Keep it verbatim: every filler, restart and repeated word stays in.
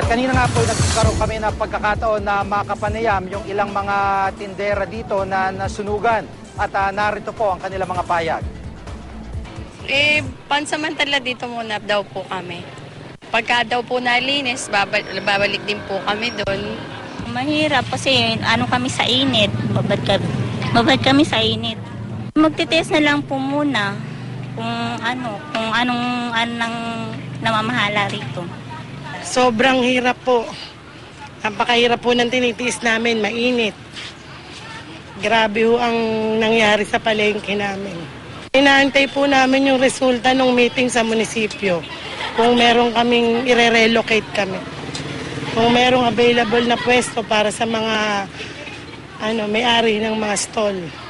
At kanina nga po nagkaroon kami ng pagkakataon na makapanayam yung ilang mga tindera dito na nasunugan at uh, narito po ang kanilang mga payag. Eh, pansamantala dito muna daw po kami. Pagka daw po nalinis, babal babalik din po kami doon. Mahirap kasi ano kami sa init, babad kami, babad kami sa init. Magte-test na lang po muna kung ano, kung anong anong namamahala rito. Sobrang hirap po. Napakahirap po ng tinitiis namin, mainit. Grabe ho ang nangyari sa palengke namin. Inaantay po namin yung resulta ng meeting sa munisipyo. Kung meron kaming i-relocate kami. Kung merong available na pwesto para sa mga ano, may-ari ng mga stall.